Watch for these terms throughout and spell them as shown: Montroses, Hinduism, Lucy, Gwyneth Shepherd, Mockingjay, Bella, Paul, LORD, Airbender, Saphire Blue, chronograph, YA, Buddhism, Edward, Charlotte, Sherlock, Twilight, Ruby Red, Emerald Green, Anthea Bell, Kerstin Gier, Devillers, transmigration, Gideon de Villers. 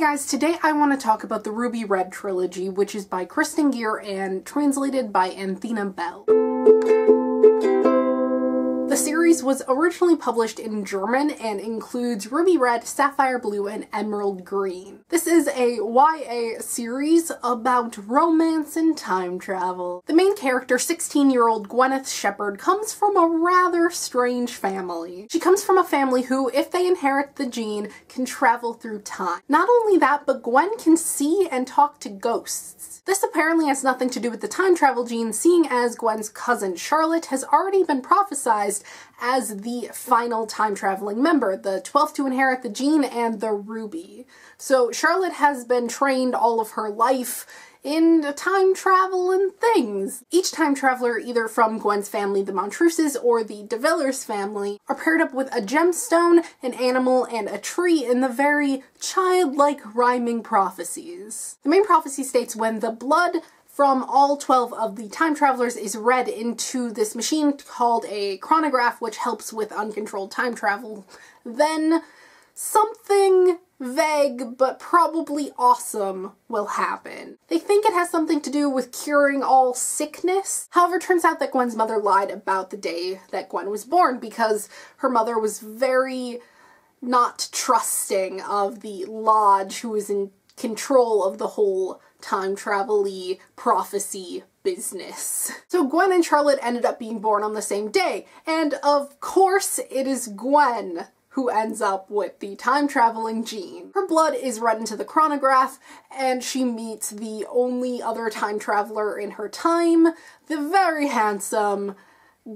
Hey guys, today I want to talk about the Ruby Red trilogy, which is by Kerstin Gier and translated by Anthea Bell. The series was originally published in German and includes Ruby Red, Saphire Blue, and Emerald Green. This is a YA series about romance and time travel. The main character, 16-year-old Gwyneth Shepherd, comes from a rather strange family. She comes from a family who, if they inherit the gene, can travel through time. Not only that, but Gwen can see and talk to ghosts. This apparently has nothing to do with the time travel gene, seeing as Gwen's cousin Charlotte has already been prophesied as the final time-traveling member, the 12th to inherit the gene and the ruby. So Charlotte has been trained all of her life in time travel and things. Each time traveler, either from Gwen's family, the Montroses, or the Devillers family, are paired up with a gemstone, an animal, and a tree in the very childlike rhyming prophecies. The main prophecy states when the blood from all 12 of the time travelers is read into this machine called a chronograph, which helps with uncontrolled time travel, then something vague but probably awesome will happen. They think it has something to do with curing all sickness. However, it turns out that Gwen's mother lied about the day that Gwen was born because her mother was very not trusting of the Lodge, who is in control of the whole time travel-y prophecy business. So Gwen and Charlotte ended up being born on the same day, and of course it is Gwen who ends up with the time-traveling gene. Her blood is read into the chronograph, and she meets the only other time traveler in her time, the very handsome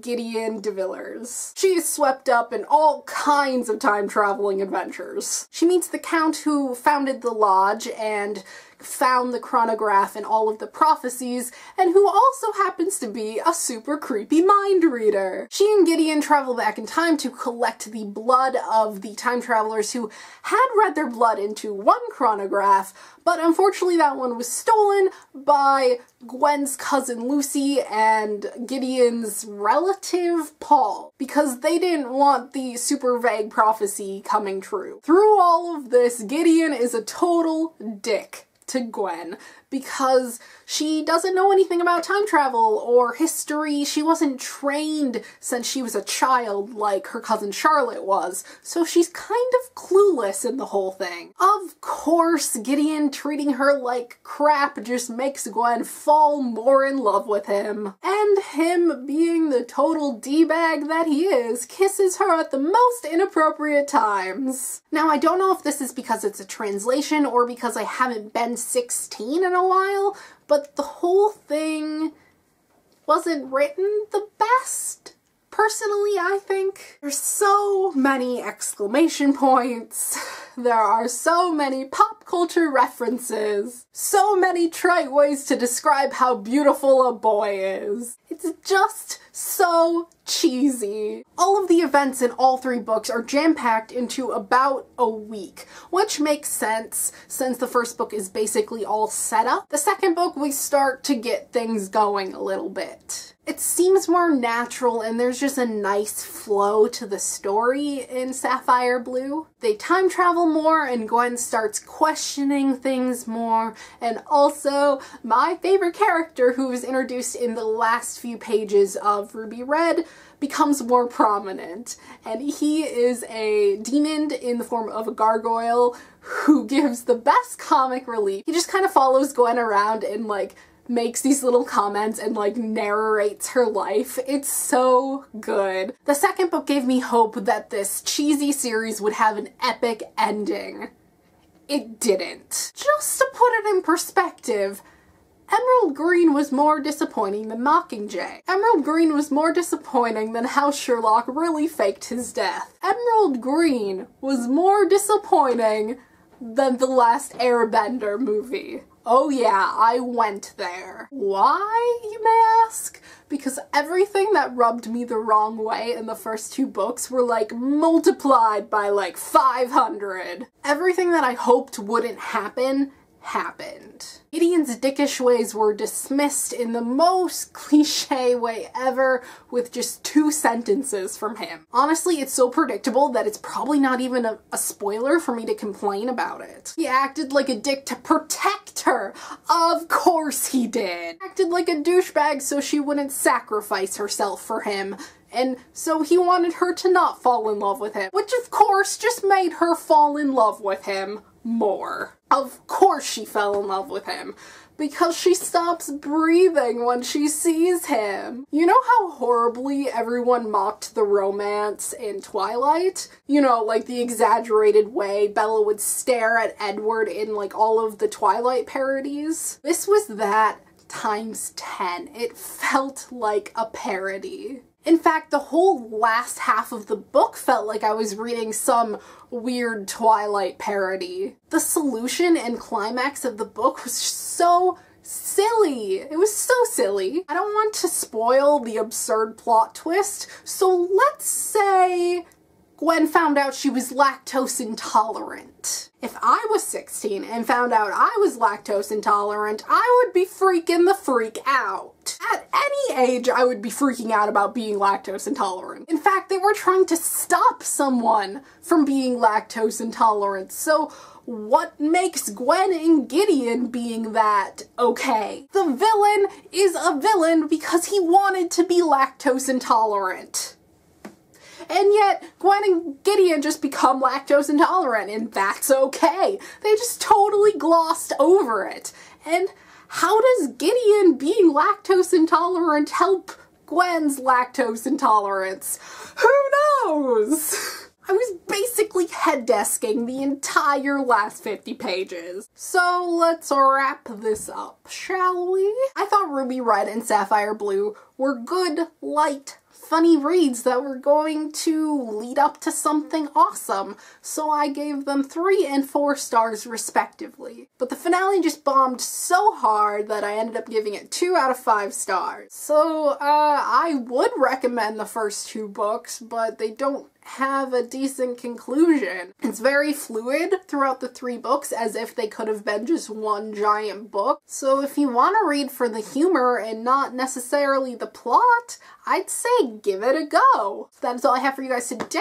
Gideon de Villers. She is swept up in all kinds of time-traveling adventures. She meets the Count, who founded the Lodge and found the chronograph and all of the prophecies, and who also happens to be a super creepy mind reader. She and Gideon travel back in time to collect the blood of the time travelers who had read their blood into one chronograph, but unfortunately that one was stolen by Gwen's cousin Lucy and Gideon's relative Paul, because they didn't want the super vague prophecy coming true. Through all of this, Gideon is a total dick to Gwen because she doesn't know anything about time travel or history. She wasn't trained since she was a child like her cousin Charlotte was, so she's kind of clueless in the whole thing. Of course, Gideon treating her like crap just makes Gwen fall more in love with him. And him being the total D-bag that he is, kisses her at the most inappropriate times. Now, I don't know if this is because it's a translation or because I haven't been 16 in a while, but the whole thing wasn't written the best, personally, I think. There's so many exclamation points, there are so many pop culture references, so many trite ways to describe how beautiful a boy is. It's just so cheesy. All of the events in all three books are jam-packed into about a week, which makes sense since the first book is basically all set up. The second book, we start to get things going a little bit. It seems more natural, and there's just a nice flow to the story in Saphire Blue. They time travel more, and Gwen starts questioning things more, and also my favorite character, who was introduced in the last few pages of Ruby Red, becomes more prominent, and he is a demon in the form of a gargoyle who gives the best comic relief. He just kind of follows Gwen around and like makes these little comments and like narrates her life. It's so good. The second book gave me hope that this cheesy series would have an epic ending. It didn't. Just to put it in perspective, Emerald Green was more disappointing than Mockingjay. Emerald Green was more disappointing than how Sherlock really faked his death. Emerald Green was more disappointing than the last Airbender movie. Oh yeah, I went there. Why, you may ask? Because everything that rubbed me the wrong way in the first two books were like multiplied by like 500. Everything that I hoped wouldn't happen happened. Gideon's dickish ways were dismissed in the most cliche way ever with just 2 sentences from him. Honestly, it's so predictable that it's probably not even a spoiler for me to complain about it. He acted like a dick to protect her. Of course he did. He acted like a douchebag so she wouldn't sacrifice herself for him. And so he wanted her to not fall in love with him, which of course just made her fall in love with him more. Of course she fell in love with him, because she stops breathing when she sees him. You know how horribly everyone mocked the romance in Twilight? You know, like the exaggerated way Bella would stare at Edward in like all of the Twilight parodies? This was that times 10. It felt like a parody. In fact, the whole last half of the book felt like I was reading some weird Twilight parody. The solution and climax of the book was so silly. It was so silly. I don't want to spoil the absurd plot twist, so let's say Gwen found out she was lactose intolerant. If I was 16 and found out I was lactose intolerant, I would be freaking the freak out. At any age, I would be freaking out about being lactose intolerant. In fact, they were trying to stop someone from being lactose intolerant, so what makes Gwen and Gideon being that okay? The villain is a villain because he wanted to be lactose intolerant. And yet, Gwen and Gideon just become lactose intolerant, and that's okay. They just totally glossed over it. And how does Gideon being lactose intolerant help Gwen's lactose intolerance? Who knows? I was basically head desking the entire last 50 pages. So let's wrap this up, shall we? I thought Ruby Red and Saphire Blue were good, light, funny reads that were going to lead up to something awesome, so I gave them 3 and 4 stars respectively. But the finale just bombed so hard that I ended up giving it 2 out of 5 stars. So I would recommend the first 2 books, but they don't have a decent conclusion. It's very fluid throughout the 3 books, as if they could have been just one giant book. So if you want to read for the humor and not necessarily the plot, I'd say give it a go. That is all I have for you guys today.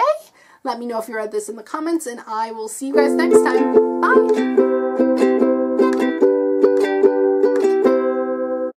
Let me know if you read this in the comments, and I will see you guys next time. Bye!